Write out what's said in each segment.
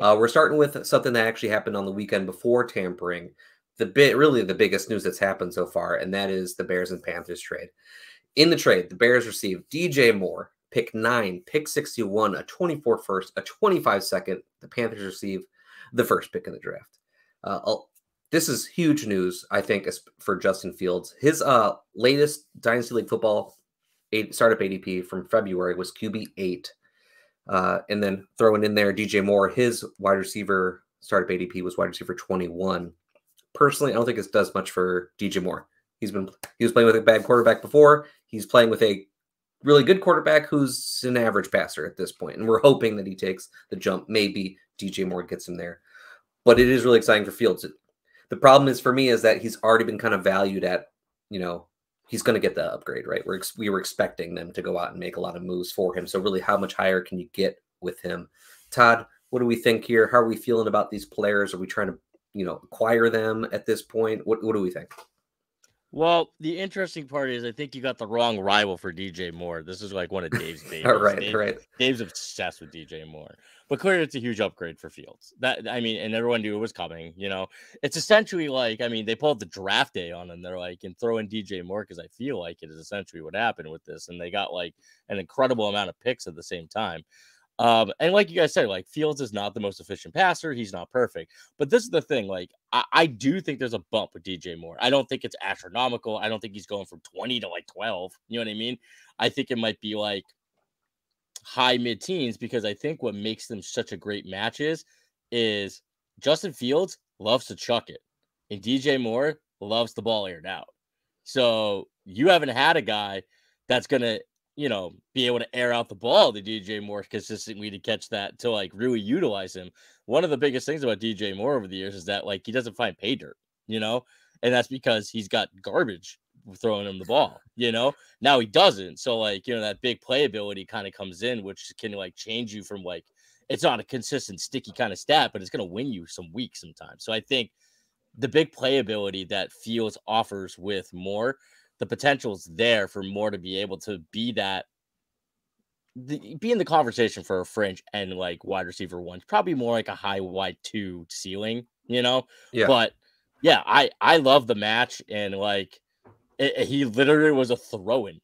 We're starting with something that actually happened on the weekend before tampering. Really the biggest news that's happened so far, and that is the Bears and Panthers trade. In the trade, the Bears received DJ Moore, pick 9, pick 61, a 24 first, a 25 second. The Panthers receive the first pick in the draft. This is huge news, I think, for Justin Fields. His latest Dynasty League Football startup ADP from February was QB8. And then throwing in there DJ Moore, his wide receiver startup ADP was wide receiver 21. Personally, I don't think this does much for DJ Moore. He was playing with a bad quarterback before. He's playing with a really good quarterback who's an average passer at this point. And we're hoping that he takes the jump. Maybe DJ Moore gets him there. But it is really exciting for Fields. The problem is for me is that he's already been kind of valued at, you know, he's going to get the upgrade, right? We were expecting them to go out and make a lot of moves for him. So really, how much higher can you get with him? Todd, what do we think here? How are we feeling about these players? Are we trying to, you know, acquire them at this point? What do we think? Well, the interesting part is I think you got the wrong rival for DJ Moore. This is like one of Dave's babies. All right. Dave's obsessed with DJ Moore. But clearly it's a huge upgrade for Fields. That, I mean, and everyone knew it was coming, you know. It's essentially like, I mean, they pulled the draft day on him. They're like, and throw in DJ Moore because I feel like it is essentially what happened with this. And they got like an incredible amount of picks at the same time. And like you guys said, like Fields is not the most efficient passer. He's not perfect, but this is the thing. Like I do think there's a bump with DJ Moore. I don't think it's astronomical. I don't think he's going from 20 to like 12. You know what I mean? I think it might be like high mid teens because I think what makes them such a great match is Justin Fields loves to chuck it and DJ Moore loves the ball aired out. So you haven't had a guy that's going to, you know, be able to air out the ball to DJ Moore consistently to catch that, to like really utilize him. One of the biggest things about DJ Moore over the years is that like he doesn't find pay dirt, you know, and that's because he's got garbage throwing him the ball, you know. Now he doesn't. So like, you know, that big playability kind of comes in, which can like change you from like, it's not a consistent sticky kind of stat, but it's going to win you some weeks sometimes. So I think the big playability that Fields offers with Moore, the potential's there for Moore to be able to be that, be in the conversation for a fringe and like wide receiver one, probably more like a high wide 2 ceiling, you know? Yeah. But yeah, I love the match. And like, he literally was a throw-in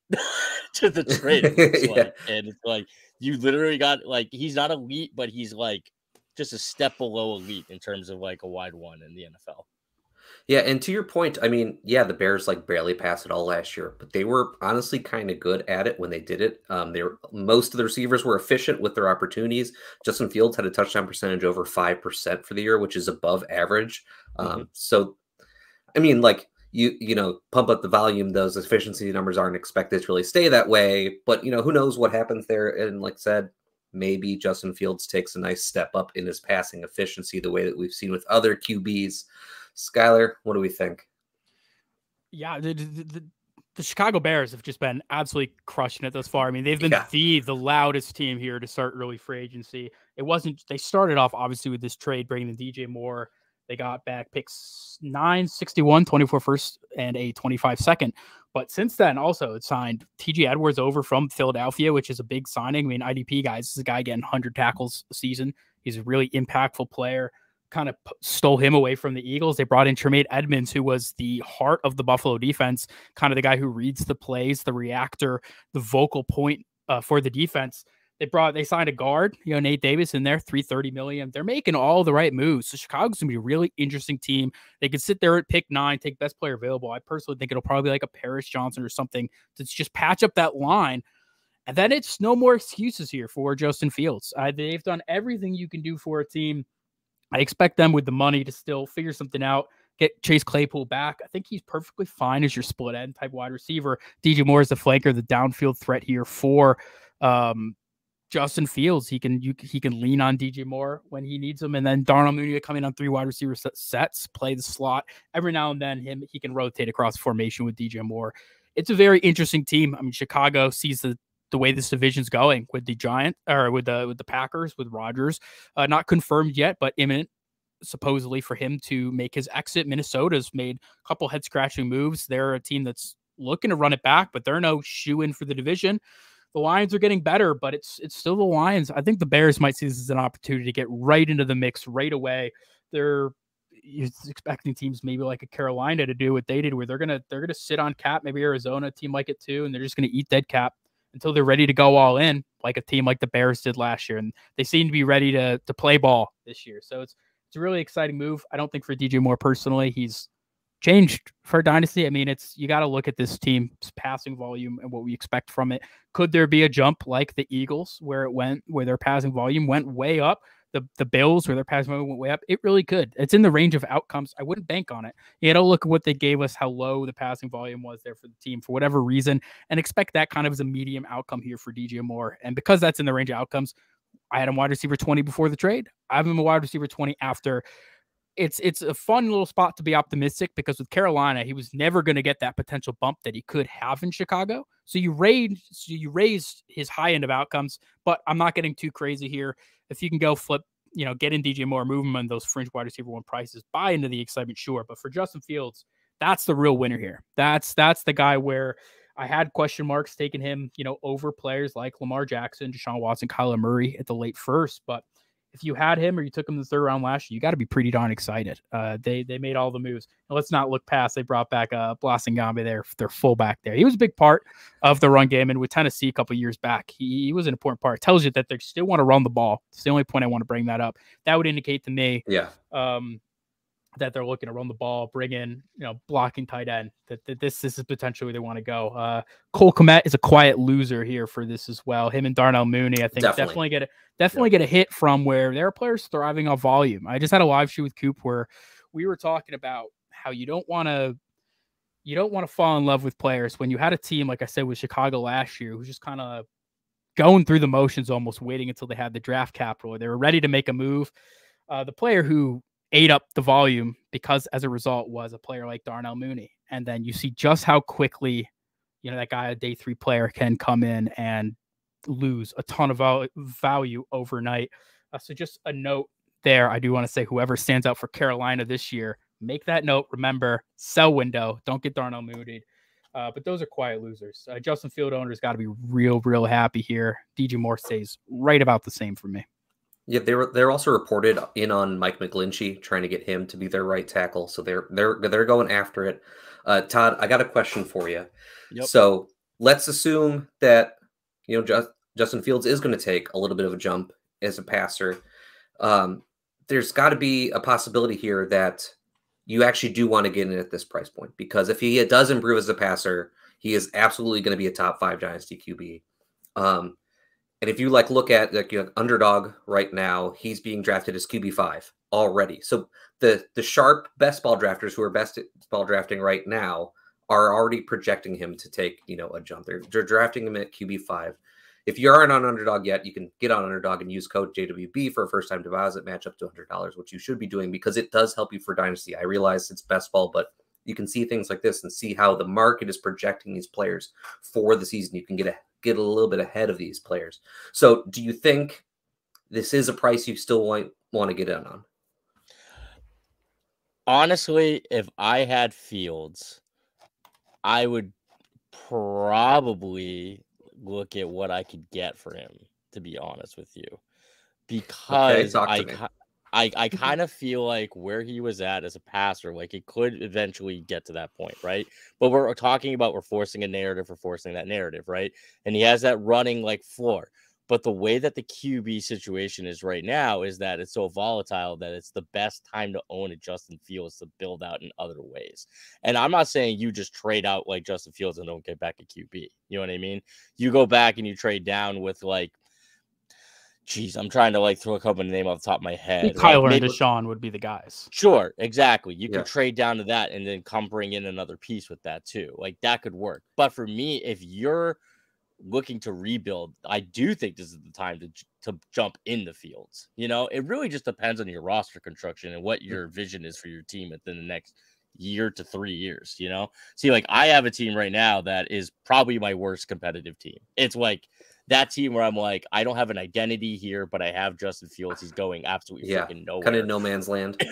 to the trade. Yeah. Like, and it's like, you literally got like, he's not elite, but he's like just a step below elite in terms of like a wide 1 in the NFL. Yeah, and to your point, I mean, yeah, the Bears like barely passed it all last year, but they were honestly kind of good at it when they did it. Most of the receivers were efficient with their opportunities. Justin Fields had a touchdown percentage over 5% for the year, which is above average. So, I mean, like you know, pump up the volume; those efficiency numbers aren't expected to really stay that way. But you know, who knows what happens there? And like I said, maybe Justin Fields takes a nice step up in his passing efficiency, the way that we've seen with other QBs. Skyler, what do we think? Yeah, the Chicago Bears have just been absolutely crushing it thus far. I mean, they've been the loudest team here to start early free agency. It wasn't, they started off obviously with this trade, bringing in DJ Moore. They got back picks 9, 61, 24 first, and a 25 second. But since then, also, it signed T.J. Edwards over from Philadelphia, which is a big signing. I mean, IDP guys, this is a guy getting 100 tackles a season. He's a really impactful player. Kind of stole him away from the Eagles. They brought in Tremaine Edmonds, who was the heart of the Buffalo defense, kind of the guy who reads the plays, the reactor, the vocal point for the defense. They signed a guard, you know, Nate Davis in there, $330 million. They're making all the right moves. So Chicago's going to be a really interesting team. They could sit there at pick 9, take best player available. I personally think it'll probably be like a Paris Johnson or something to just patch up that line. And then it's no more excuses here for Justin Fields. They've done everything you can do for a team. I expect them with the money to still figure something out, get Chase Claypool back. I think he's perfectly fine as your split end type wide receiver. DJ Moore is the flanker, the downfield threat here for Justin Fields. He can lean on DJ Moore when he needs him. And then Darnell Mooney coming on 3 wide receiver sets, play the slot. Every now and then he can rotate across formation with DJ Moore. It's a very interesting team. I mean, Chicago sees the way this division's going with the Giants or with the Packers, with Rodgers, not confirmed yet, but imminent supposedly for him to make his exit. Minnesota's made a couple head scratching moves. They're a team that's looking to run it back, but they're no shoe in for the division. The Lions are getting better, but it's still the Lions. I think the Bears might see this as an opportunity to get right into the mix right away. They're expecting teams maybe like a Carolina to do what they did, where they're gonna sit on cap. Maybe Arizona, a team like it too, and they're just gonna eat dead cap until they're ready to go all in, like a team like the Bears did last year. And they seem to be ready to play ball this year. So it's a really exciting move. I don't think for DJ Moore personally, he's changed for dynasty. I mean, you got to look at this team's passing volume and what we expect from it. Could there be a jump like the Eagles where their passing volume went way up? The Bills where their passing volume went way up? It really could. It's in the range of outcomes. I wouldn't bank on it. You know, look at what they gave us, how low the passing volume was there for the team for whatever reason, and expect that kind of as a medium outcome here for DJ Moore. And because that's in the range of outcomes, I had him wide receiver 20 before the trade. I have him a wide receiver 20 after. It's a fun little spot to be optimistic, because with Carolina, he was never going to get that potential bump that he could have in Chicago. So you raised his high end of outcomes, but I'm not getting too crazy here. If you can go flip, you know, get in DJ Moore, move him on those fringe wide receiver one prices, buy into the excitement, sure. But for Justin Fields, that's the real winner here. That's the guy where I had question marks taking him, you know, over players like Lamar Jackson, Deshaun Watson, Kyler Murray at the late first. But if you had him or you took him the third round last year, you got to be pretty darn excited. They made all the moves. And let's not look past, they brought back Blasingame, their fullback there. He was a big part of the run game. And with Tennessee a couple of years back, he was an important part. It tells you that they still want to run the ball. It's the only point I want to bring that up. That would indicate to me, that they're looking to run the ball, bring in, you know, blocking tight end, that this is potentially where they want to go. Cole Kmet is a quiet loser here for this as well. Him and Darnell Mooney, I think definitely get a hit from where their players thriving on volume. I just had a live shoot with Coop where we were talking about how you don't want to fall in love with players when you had a team, like I said, with Chicago last year, who's just kind of going through the motions, almost waiting until they had the draft capital. They were ready to make a move. The player who ate up the volume because as a result was a player like Darnell Mooney. And then you see just how quickly, you know, that guy, a day three player, can come in and lose a ton of value overnight. So just a note there. I do want to say whoever stands out for Carolina this year, make that note. Remember, sell window. Don't get Darnell Mooney. But those are quiet losers. Justin Field owners got to be real, real happy here. DJ Moore stays right about the same for me. Yeah, they're also reported in on Mike McGlinchey, trying to get him to be their right tackle. So they're going after it. Todd, I got a question for you. Yep. So let's assume that, you know, Justin Fields is going to take a little bit of a jump as a passer. There's got to be a possibility here that you actually do want to get in at this price point, because if he does improve as a passer, he is absolutely going to be a top 5 dynasty QB. And if you look at your underdog right now, he's being drafted as QB5 already. So the sharp best ball drafters who are best at ball drafting right now are already projecting him to take, you know, a jump. They're drafting him at QB5. If you aren't on underdog yet, you can get on underdog and use code JWB for a first time deposit match up to $100, which you should be doing because it does help you for dynasty. I realize it's best ball, but you can see things like this and see how the market is projecting these players for the season. You can get a little bit ahead of these players. So do you think this is a price you still want to get in on? Honestly, if I had Fields, I would probably look at what I could get for him, to be honest with you, because I kind of feel like where he was at as a passer, like it could eventually get to that point, right? But we're talking about we're forcing that narrative, right? And he has that running like floor. But the way that the QB situation is right now is that it's so volatile that it's the best time to own a Justin Fields to build out in other ways. And I'm not saying you just trade out like Justin Fields and don't get back a QB. You know what I mean? You go back and you trade down with like, jeez, I'm trying to throw a couple of names off the top of my head. Kyler and Deshaun would be the guys. Sure, exactly. You can trade down to that and then come bring in another piece with that too. Like that could work. But for me, if you're looking to rebuild, I do think this is the time to jump in the Fields. You know, it really just depends on your roster construction and what your vision is for your team within the next year to 3 years, you know? See, like, I have a team right now that is probably my worst competitive team. It's like that team where I'm like, I don't have an identity here, but I have Justin Fields. He's going absolutely freaking nowhere. Kind of no man's land.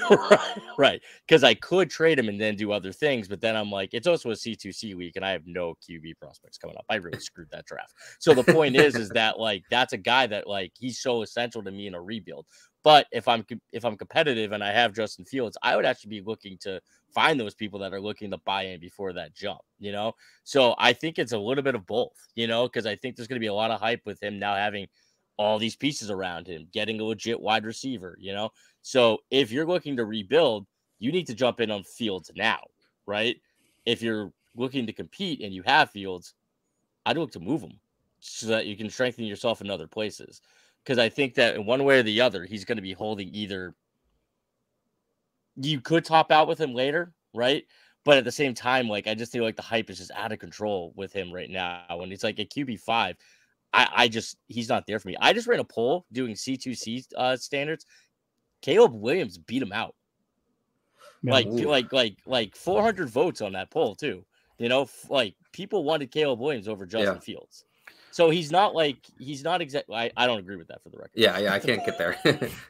Right. Because I could trade him and then do other things, but then I'm like, it's also a C2C week, and I have no QB prospects coming up. I really screwed that draft. So the point is that, like, that's a guy that, like, he's so essential to me in a rebuild. But if I'm competitive and I have Justin Fields, I would actually be looking to find those people that are looking to buy in before that jump, you know? So I think it's a little bit of both, you know, because I think there's going to be a lot of hype with him now having all these pieces around him, getting a legit wide receiver, you know? So if you're looking to rebuild, you need to jump in on Fields now, right? If you're looking to compete and you have Fields, I'd look to move him so that you can strengthen yourself in other places. Because I think that in one way or the other, he's going to be holding either. You could top out with him later, right? But at the same time, like, I just feel like the hype is just out of control with him right now. And it's like a QB5. I just, he's not there for me. I just ran a poll doing C2C standards. Caleb Williams beat him out. Yeah, like 400 votes on that poll too. You know, like, people wanted Caleb Williams over Justin Fields. So he's not like, he's not exactly, I don't agree with that for the record. Yeah, I can't get there.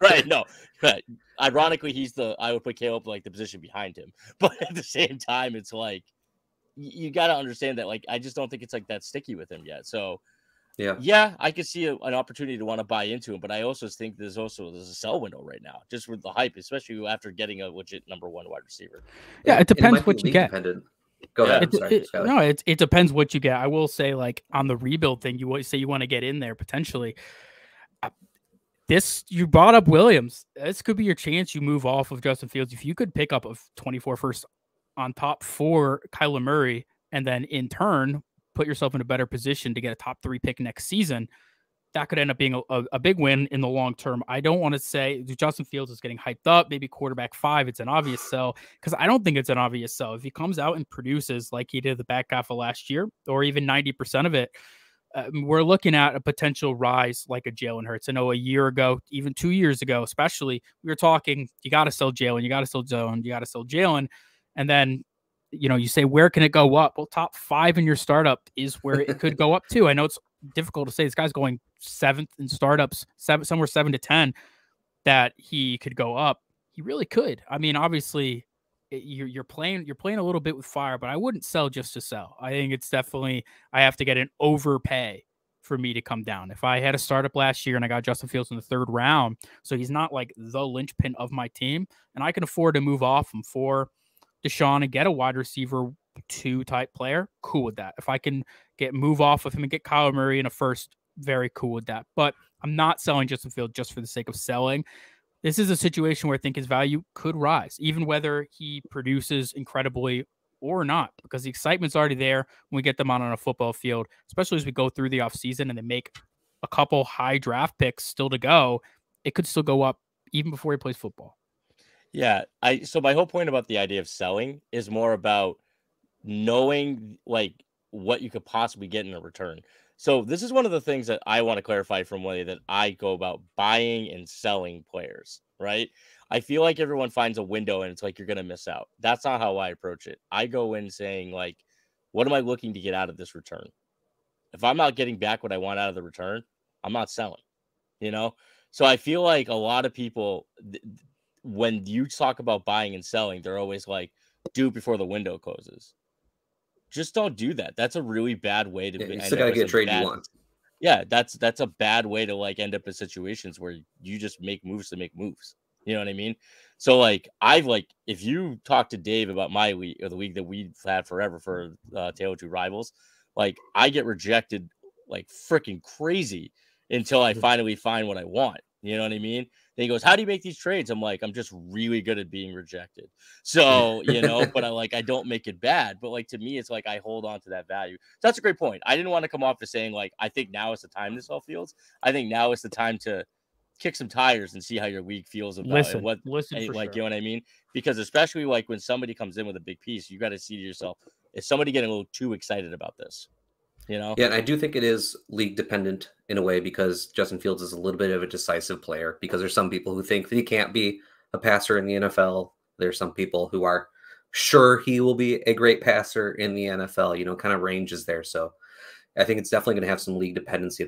Right, no. But ironically, I would put Caleb like the position behind him. But at the same time, it's like, you got to understand that, like, I just don't think it's like that sticky with him yet. So yeah, I could see an opportunity to want to buy into him. But I also think there's a sell window right now, just with the hype, especially after getting a legit #1 wide receiver. Yeah, it depends what you get. Go ahead. It depends what you get. I will say, like, on the rebuild thing, you say you want to get in there potentially. You brought up Williams. This could be your chance. You move off of Justin Fields. If you could pick up a 24 first on top for Kyler Murray, and then in turn put yourself in a better position to get a top 3 pick next season, that could end up being a big win in the long term. I don't want to say Justin Fields is getting hyped up. Maybe quarterback 5, it's an obvious sell, because I don't think it's an obvious sell. If he comes out and produces like he did the back half of last year, or even 90% of it, we're looking at a potential rise like a Jalen Hurts. I know a year ago, even 2 years ago, especially, we were talking, you got to sell Jalen, you got to sell Jalen, you got to sell Jalen. And then, you know, you say, where can it go up? Well, top 5 in your startup is where it could go up to. I know it's difficult to say, this guy's going 7th in startups, somewhere 7 to 10, that he could go up. He really could. I mean, obviously you're playing a little bit with fire, but I wouldn't sell just to sell. I think it's definitely, I have to get an overpay for me to come down. If I had a startup last year and I got Justin Fields in the 3rd round, so he's not like the linchpin of my team, and I can afford to move off him for Deshaun and get a wide receiver 2 type player, cool with that. If I can move off of him and get Kyler Murray in a 1st, very cool with that. But I'm not selling Justin Fields just for the sake of selling. This is a situation where I think his value could rise, even whether he produces incredibly or not, because the excitement's already there when we get them out on a football field, especially as we go through the offseason and they make a couple high draft picks still to go. It could still go up even before he plays football. Yeah. So my whole point about the idea of selling is more about knowing, like, what you could possibly get in a return. So this is one of the things that I want to clarify from the way that I go about buying and selling players, right? I feel like everyone finds a window and it's like, you're going to miss out. That's not how I approach it. I go in saying, like, what am I looking to get out of this return? If I'm not getting back what I want out of the return, I'm not selling, you know? So I feel like a lot of people, when you talk about buying and selling, they're always like, do it before the window closes. Just don't do that. That's a really bad way to. You still gotta get a trade you want. Yeah, that's a bad way to, like, end up in situations where you just make moves to make moves. You know what I mean? So, like, if you talk to Dave about my week or the week that we've had forever for Tale of Two Rivals, like, I get rejected like freaking crazy until I finally find what I want. You know what I mean? Then he goes, how do you make these trades? I'm like, I'm just really good at being rejected. So, you know, but I don't make it bad. But, like, to me, it's like, I hold on to that value. So that's a great point. I didn't want to come off as saying, like, I think now is the time to sell Fields. I think now is the time to kick some tires and see how your league feels about it. You know what I mean? Because especially, like, when somebody comes in with a big piece, you got to see to yourself, is somebody getting a little too excited about this? You know? Yeah, and I do think it is league dependent in a way, because Justin Fields is a little bit of a decisive player, because there's some people who think that he can't be a passer in the NFL. There's some people who are sure he will be a great passer in the NFL. You know, kind of ranges there. So I think it's definitely going to have some league dependency there.